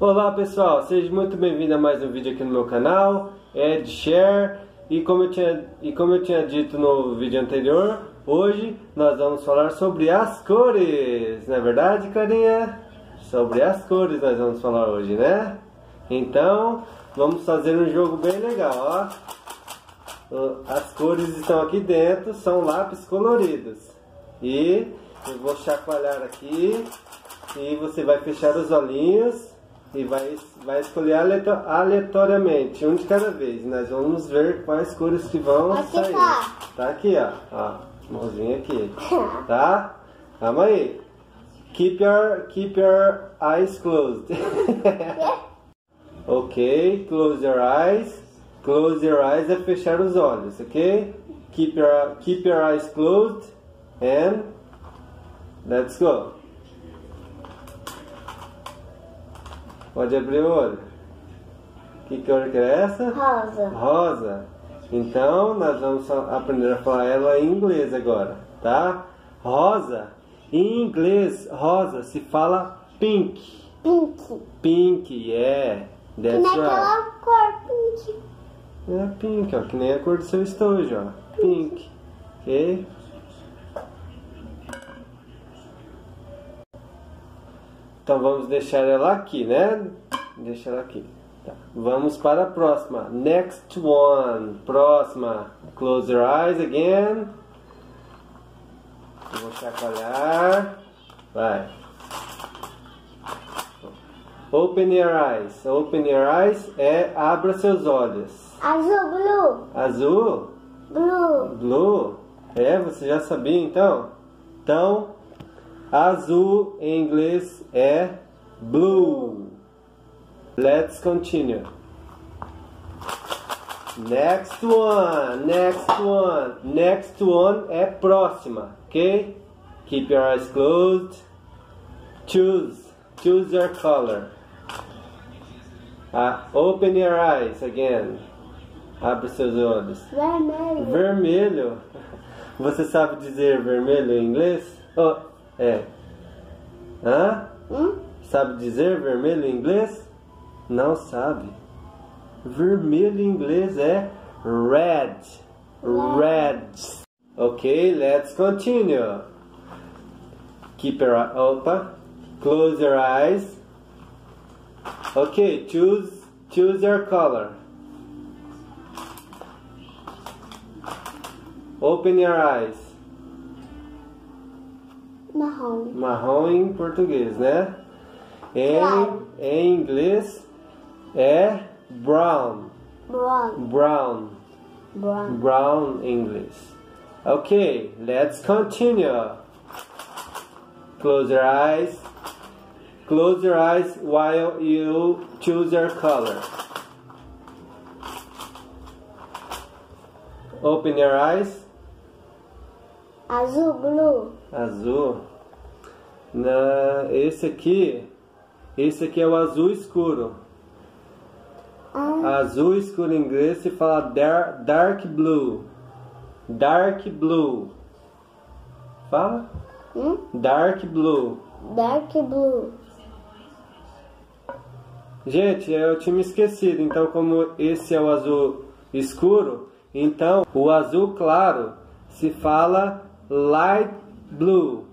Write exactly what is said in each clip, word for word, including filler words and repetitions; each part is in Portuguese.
Olá pessoal, seja muito bem-vindo a mais um vídeo aqui no meu canal Ed Share. E como eu tinha, e como eu tinha dito no vídeo anterior, hoje nós vamos falar sobre as cores. Não é verdade, Clarinha? Sobre as cores nós vamos falar hoje, né? Então, vamos fazer um jogo bem legal, ó. As cores estão aqui dentro, são lápis coloridos. E eu vou chacoalhar aqui e você vai fechar os olhinhos e vai, vai escolher aleatoriamente, um de cada vez. Nós vamos ver quais cores que vão aqui sair. Tá, tá aqui, ó. Ó, mãozinha aqui. Tá? Calma aí. Keep your, keep your eyes closed. Ok, close your eyes. Close your eyes é fechar os olhos, ok? Keep your, keep your eyes closed. And let's go. Pode abrir o olho. Que cor que é essa? Rosa. Rosa. Então nós vamos aprender a falar ela em inglês agora, tá? Rosa. Em inglês, rosa se fala pink. Pink. Pink, yeah. That's right. Que nem aquela cor pink. É pink, ó. Que nem a cor do seu estojo, ó. Pink. Ok? Então vamos deixar ela aqui, né? Deixa ela aqui. Tá. Vamos para a próxima. Next one. Próxima. Close your eyes again. Eu vou chacoalhar. Vai. Open your eyes. Open your eyes é abra seus olhos. Azul, blue. Azul? Blue. Blue. É, você já sabia então? Então... azul em inglês é blue. Let's continue. Next one, next one, next one é próxima, ok? Keep your eyes closed. Choose, choose your color. Ah, open your eyes again. Abre seus olhos. Vermelho. Vermelho. Você sabe dizer vermelho em inglês? Oh. É. Hã? Hum? Sabe dizer vermelho em inglês? Não sabe. Vermelho em inglês é red. Red. Ok, let's continue. Keep your eyes open. Close your eyes. Ok, choose, choose your color. Open your eyes. Marrom. Marrom em português, né? Em, em inglês é brown. Brown. Brown. Brown. Brown em inglês. Ok, let's continue. Close your eyes. Close your eyes while you choose your color. Open your eyes. Azul, blue. Azul. Na, esse aqui, esse aqui é o azul escuro. Ah. Azul escuro em inglês se fala dark, dark blue. Dark blue. Fala? Hum? Dark blue. Dark blue. Gente, eu tinha me esquecido. Então, como esse é o azul escuro, então o azul claro se fala light blue.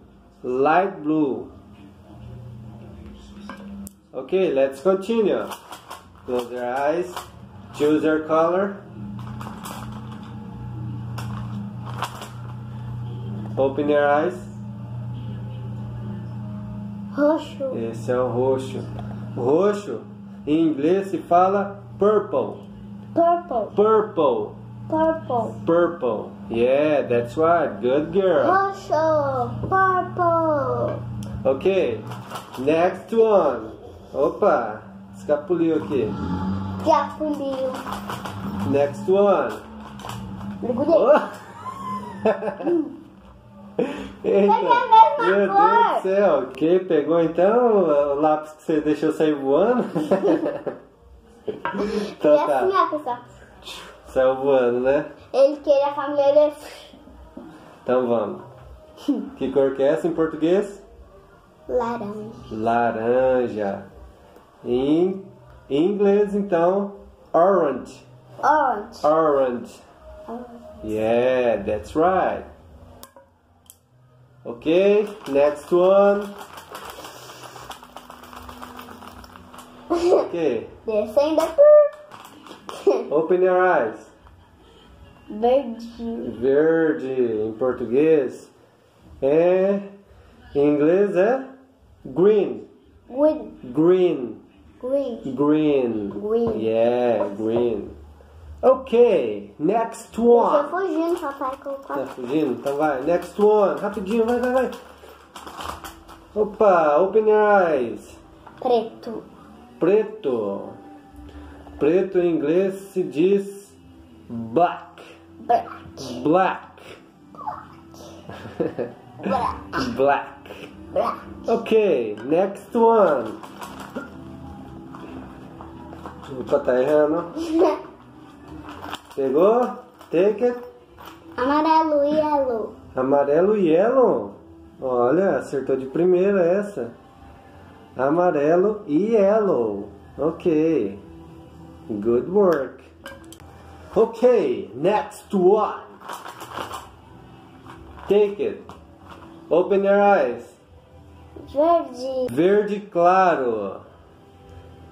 Light blue. Ok, let's continue. Close your eyes. Choose your color. Open your eyes. Roxo. Esse é o roxo. Roxo em inglês se fala purple. Purple. Purple. Purple. Purple. Yeah, that's right. Good girl. Roxo. Purple. Ok. Next one. Opa. Escapuliu aqui. Escapuliu. Next one. Mergulhei. Eita. Meu Deus do céu. Ok, pegou então o lápis que você deixou sair voando? Então tá. E assim é, pessoal. Saiu voando, né? Ele queria a família. Então vamos. Que cor que é essa em português? Laranja. Laranja. Em, em inglês, então, aren't. Aren't. Aren't. Yeah, that's right. Okay, next one. Okay. Descend the bird. Open your eyes. Verde. Verde, em português. É, em inglês é green. Green. Green. Green. Green. Green. Yeah, green. Ok, next one. Eu tô fugindo, papai. Tá fugindo? Então vai, next one. Rapidinho, vai, vai, vai. Opa, open your eyes. Preto. Preto. Preto em inglês se diz black. Black. Black. Black. Black. Black. Ok, next one. Opa, tá errando. Pegou? Take it. Amarelo e yellow. Amarelo e yellow? Olha, acertou de primeira essa. Amarelo e yellow. Ok. Good work. Ok, next one. Take it. Open your eyes. Verde. Verde claro.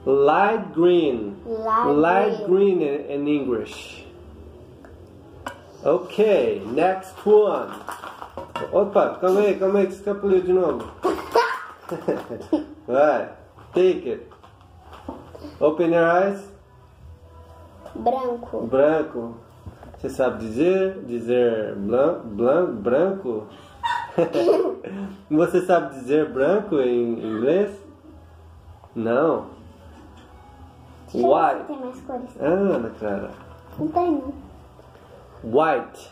Light green. Light, Light green. green in English. Ok, next one. Opa, calma aí, calma aí que escapuliu de novo. Vai, take it. Open your eyes. Branco. Branco. Você sabe dizer? Dizer blan, blan, branco? Você sabe dizer branco em inglês? Não. White. Tem mais cores. Ah, Ana Clara. Não tem não. White.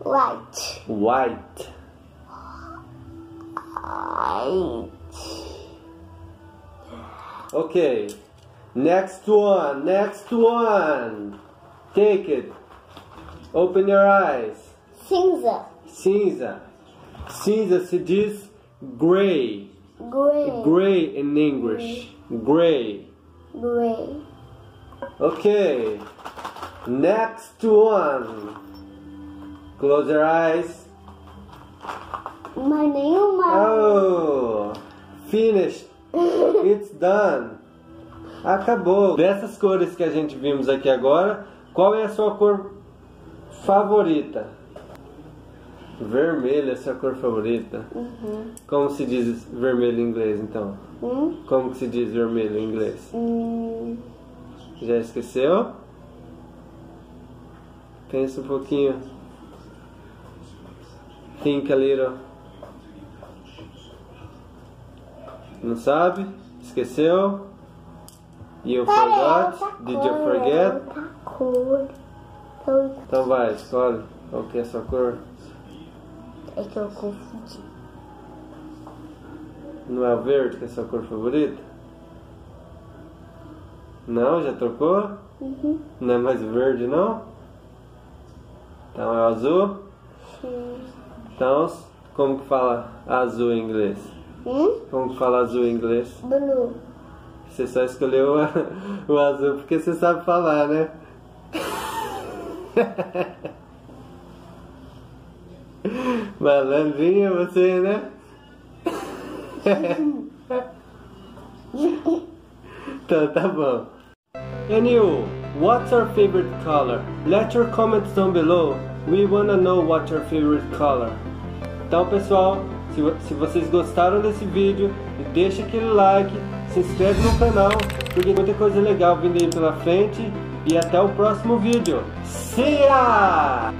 White. White. White. Okay. Next one. Next one. Take it. Open your eyes. Cinza. Cinza. Cinza se diz gray. Gray. Gray in English. Gray. Gray. Okay. Next one. Close your eyes. Mas nenhuma. Oh, finished. It's done. Acabou. Dessas cores que a gente vimos aqui agora, qual é a sua cor favorita? Vermelho é a sua cor favorita. Uhum. Como se diz vermelho em inglês, então? Hum? Como que se diz vermelho em inglês? Hum. Já esqueceu? Pensa um pouquinho. Think a little. Não sabe? Esqueceu? You forgot? Did you forget? Cor. Então vai, escolhe. Qual que é a sua cor? É que eu confundi. Não é o verde que é a sua cor favorita? Não? Já trocou? Uhum. Não é mais verde não? Então é azul? Sim. Então, como que fala azul em inglês? Hum? Como que fala azul em inglês? Blue. Você só escolheu o, o azul porque você sabe falar, né? Malandrinha você, né? Então tá bom. And you? What's your favorite color? Let your comments down below. We wanna know what's your favorite color. Então pessoal, se, se vocês gostaram desse vídeo, deixa aquele like, se inscreve no canal, porque tem muita coisa legal vindo aí pela frente. E até o próximo vídeo. See ya!